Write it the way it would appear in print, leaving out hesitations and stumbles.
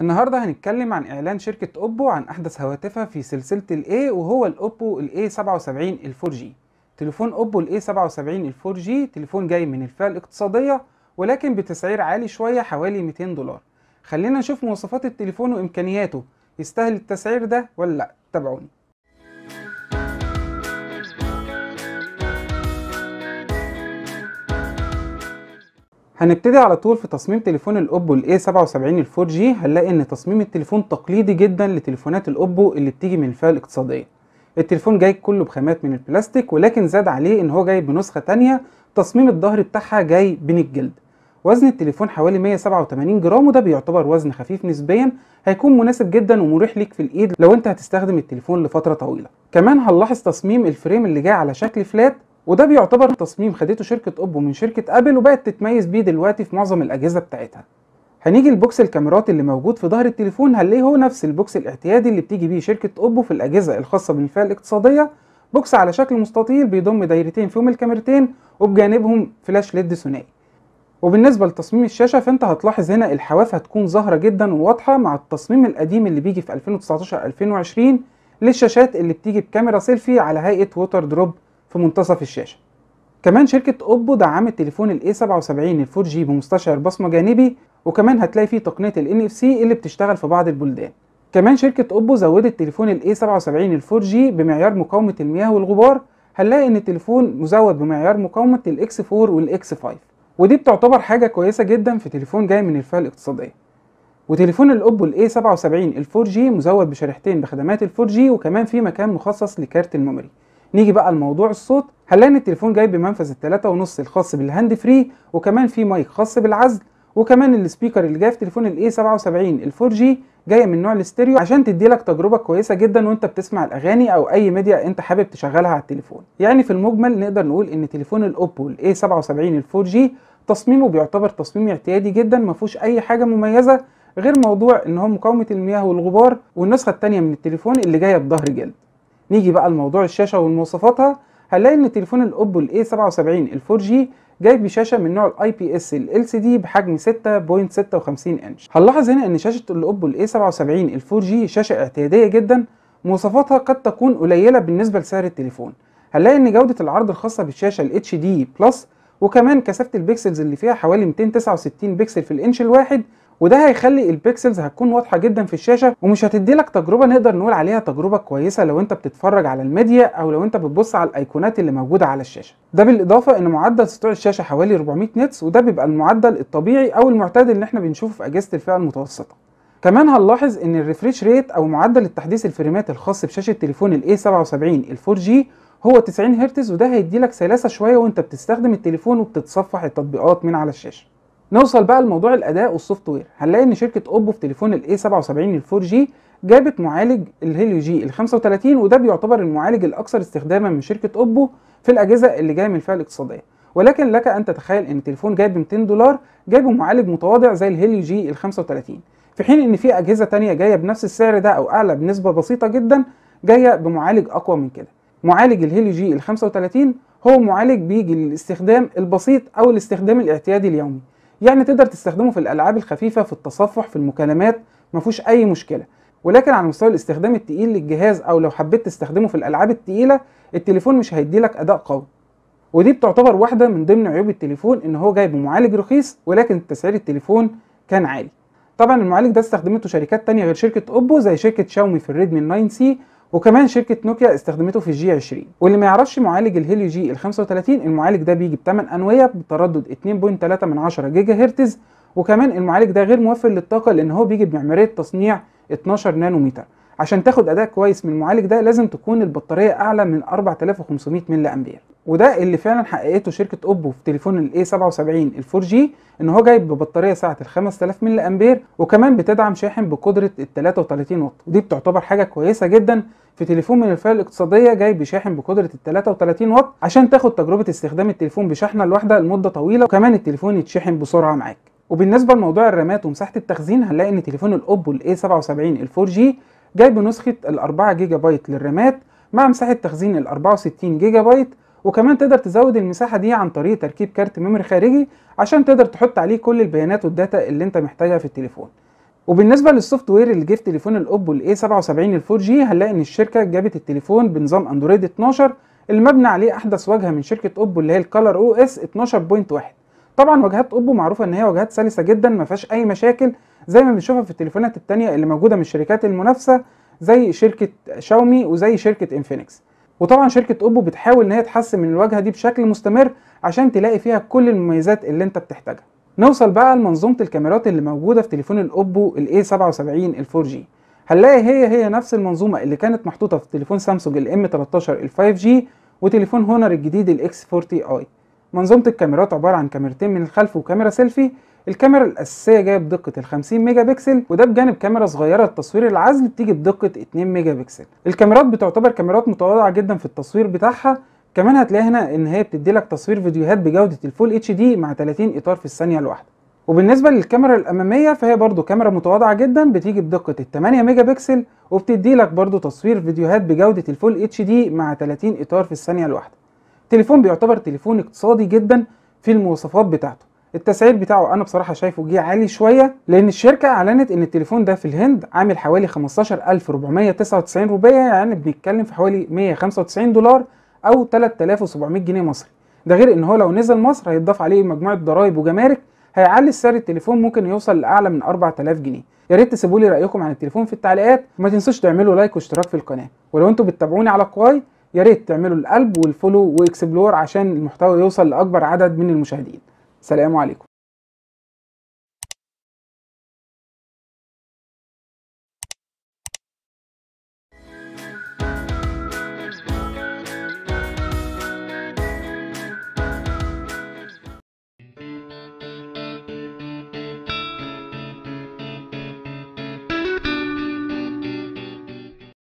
النهارده هنتكلم عن اعلان شركه اوبو عن احدث هواتفها في سلسله الاي، وهو الاوبو A77 4G. تليفون اوبو A77 4G تليفون جاي من الفئه الاقتصاديه، ولكن بتسعير عالي شويه حوالي $200. خلينا نشوف مواصفات التليفون وامكانياته، يستاهل التسعير ده ولا لا؟ تابعوني. هنبتدي على طول في تصميم تليفون الاوبو A77 4G. هنلاقي ان تصميم التليفون تقليدي جدا لتليفونات الاوبو اللي بتيجي من الفئه الاقتصاديه. التليفون جاي كله بخامات من البلاستيك، ولكن زاد عليه ان هو جاي بنسخه ثانيه تصميم الظهر بتاعها جاي بين الجلد. وزن التليفون حوالي 187 جرام، وده بيعتبر وزن خفيف نسبيا، هيكون مناسب جدا ومريح ليك في الايد لو انت هتستخدم التليفون لفتره طويله. كمان هنلاحظ تصميم الفريم اللي جاي على شكل فلات، وده بيعتبر تصميم خدته شركه اوبو من شركه ابل، وبقت تتميز بيه دلوقتي في معظم الاجهزه بتاعتها. هنيجي لبوكس الكاميرات اللي موجود في ظهر التليفون، هنلاقيه هو نفس البوكس الاعتيادي اللي بتيجي بيه شركه اوبو في الاجهزه الخاصه بالفئه الاقتصاديه. بوكس على شكل مستطيل بيضم دايرتين فيهم الكاميرتين، وبجانبهم فلاش ليد ثنائي. وبالنسبه لتصميم الشاشه، فانت هتلاحظ هنا الحواف هتكون ظاهره جدا وواضحه، مع التصميم القديم اللي بيجي في 2019 2020 للشاشات اللي بتيجي بكاميرا سيلفي على هيئه ووتر دروب في منتصف الشاشه. كمان شركه اوبو دعمت تليفون A77 4G بمستشعر بصمه جانبي، وكمان هتلاقي فيه تقنيه NFC اللي بتشتغل في بعض البلدان. كمان شركه اوبو زودت تليفون A77 4G بمعيار مقاومه المياه والغبار. هنلاقي ان التليفون مزود بمعيار مقاومه X4 والX5، ودي بتعتبر حاجه كويسه جدا في تليفون جاي من الفئه الاقتصاديه. وتليفون الاوبو A77 4G مزود بشريحتين بخدمات 4G، وكمان في مكان مخصص لكارت الميموري. نيجي بقى لموضوع الصوت، هنلاقي ان التليفون جاي بمنفذ ال3.5 الخاص بالهاند فري، وكمان في مايك خاص بالعزل، وكمان السبيكر اللي جاي في تليفون A77 4G جايه من نوع الاستيريو عشان تدي لك تجربه كويسه جدا وانت بتسمع الاغاني او اي ميديا انت حابب تشغلها على التليفون. يعني في المجمل نقدر نقول ان تليفون الاوبو A77 4G تصميمه بيعتبر تصميم اعتيادي جدا، ما فيهوش اي حاجه مميزه غير موضوع ان هو مقاومه المياه والغبار، والنسخه الثانيه من التليفون اللي جايه بظهر جلد. نيجي بقى لموضوع الشاشه ومواصفاتها، هنلاقي ان تليفون الاوبو A77 4G جاي بشاشه من نوع IPS LCD بحجم 6.56 انش. هنلاحظ هنا ان شاشه الاوبو A77 4G شاشه اعتياديه جدا، مواصفاتها قد تكون قليله بالنسبه لسعر التليفون. هنلاقي ان جوده العرض الخاصه بالشاشه HD+، وكمان كثافه البكسلز اللي فيها حوالي 269 بكسل في الانش الواحد، وده هيخلي البكسلز هتكون واضحه جدا في الشاشه، ومش هتدي لك تجربه نقدر نقول عليها تجربه كويسه لو انت بتتفرج على الميديا او لو انت بتبص على الايقونات اللي موجوده على الشاشه. ده بالاضافه ان معدل سطوع الشاشه حوالي 400 نتس، وده بيبقى المعدل الطبيعي او المعتاد اللي احنا بنشوفه في اجهزه الفئه المتوسطه. كمان هنلاحظ ان الريفريش ريت او معدل التحديث الفريمات الخاص بشاشه تليفون A77 4G هو 90 هرتز، وده هيدي لك سلاسه شويه وانت بتستخدم التليفون وبتتصفح التطبيقات من على الشاشه. نوصل بقى لموضوع الاداء والسوفت وير، هنلاقي ان شركه اوبو في تليفون A77 4G جابت معالج الهيليو G35، وده بيعتبر المعالج الاكثر استخداما من شركه اوبو في الاجهزه اللي جايه من الفئه الاقتصاديه. ولكن لك ان تتخيل ان تليفون جاي ب $200 جايب معالج متواضع زي الهيليو G35، في حين ان في اجهزه ثانيه جايه بنفس السعر ده او اعلى بنسبه بسيطه جدا جايه بمعالج اقوى من كده. معالج الهيليو G35 هو معالج بيجي للاستخدام البسيط او الاستخدام الاعتيادي اليومي، يعني تقدر تستخدمه في الالعاب الخفيفه، في التصفح، في المكالمات، مفيهوش اي مشكله. ولكن على مستوى الاستخدام التقيل للجهاز او لو حبيت تستخدمه في الالعاب التقيله، التليفون مش هيديلك اداء قوي، ودي بتعتبر واحده من ضمن عيوب التليفون ان هو جايب معالج رخيص ولكن تسعير التليفون كان عالي. طبعا المعالج ده استخدمته شركات تانية غير شركه اوبو، زي شركه شاومي في الريدمي 9C، وكمان شركه نوكيا استخدمته في G20. واللي ما يعرفش معالج الهيليو G35، المعالج ده بيجي ب8 انويه بتردد 2.3 جيجا هرتز، وكمان المعالج ده غير موفر للطاقه لان هو بيجي بمعماريه تصنيع 12 نانومتر. عشان تاخد اداء كويس من المعالج ده لازم تكون البطاريه اعلى من 4500 ملي امبير، وده اللي فعلا حققته شركه اوبو في تليفون A77 4G، ان هو جايب ببطاريه ساعه 5000 ملي امبير، وكمان بتدعم شاحن بقدره 33 واط، ودي بتعتبر حاجه كويسه جدا في تليفون من الفئه الاقتصاديه جاي بشاحن بقدره 33 واط عشان تاخد تجربه استخدام التليفون بشحنه لوحده لمده طويله، وكمان التليفون يتشحن بسرعه معاك. وبالنسبه لموضوع الرامات ومساحه التخزين، هنلاقي ان تليفون الاوبو A77 4G جاي بنسخه 4 جيجا بايت للرامات مع مساحه تخزين 64 جيجا بايت، وكمان تقدر تزود المساحه دي عن طريق تركيب كارت ميموري خارجي عشان تقدر تحط عليه كل البيانات والداتا اللي انت محتاجها في التليفون. وبالنسبه للسوفت وير اللي جه في تليفون الاوبو A77 ال4G هنلاقي ان الشركه جابت التليفون بنظام اندرويد 12 المبنى عليه احدث واجهه من شركه اوبو اللي هي ColorOS 12.1. طبعا واجهات اوبو معروفه ان هي واجهات سلسه جدا ما فيهاش اي مشاكل زي ما بنشوفها في التليفونات الثانيه اللي موجوده من الشركات المنافسه زي شركه شاومي وزي شركه انفينكس. وطبعا شركه اوبو بتحاول ان هي تحسن من الواجهه دي بشكل مستمر عشان تلاقي فيها كل المميزات اللي انت بتحتاجها. نوصل بقى لمنظومه الكاميرات اللي موجوده في تليفون الاوبو A77 ال4G. هنلاقي هي نفس المنظومه اللي كانت محطوطه في تليفون سامسونج M13 ال5G وتليفون هونر الجديد X40i. منظومه الكاميرات عباره عن كاميرتين من الخلف وكاميرا سيلفي. الكاميرا الاساسيه جايه بدقه ال 50 ميجا بكسل وده بجانب كاميرا صغيره لتصوير العزل بتيجي بدقه 2 ميجا بكسل. الكاميرات بتعتبر كاميرات متواضعه جدا في التصوير بتاعها. كمان هتلاقي هنا ان هي بتدي لك تصوير فيديوهات بجوده الفول HD مع 30 اطار في الثانيه الواحده. وبالنسبه للكاميرا الاماميه فهي برضو كاميرا متواضعه جدا بتيجي بدقه ال 8 ميجا بكسل وبتدي لك برضو تصوير فيديوهات بجوده الفول HD مع 30 اطار في الثانيه الواحده. التليفون بيعتبر تليفون اقتصادي جدا في المواصفات بتاعته. التسعير بتاعه انا بصراحه شايفه جه عالي شويه لان الشركه اعلنت ان التليفون ده في الهند عامل حوالي 15499 روبيه، يعني بنتكلم في حوالي $195 او 3700 جنيه مصري. ده غير ان هو لو نزل مصر هيتضاف عليه مجموعه ضرائب وجمارك هيعلي سعر التليفون ممكن يوصل لاعلى من 4000 جنيه. يا ريت تسيبوا لي رايكم عن التليفون في التعليقات وما تنسوش تعملوا لايك واشتراك في القناه، ولو انتم بتتابعوني على كواي يا ريت تعملوا القلب والفولو واكسبلور عشان المحتوى يوصل لاكبر عدد من المشاهدين. سلام عليكم.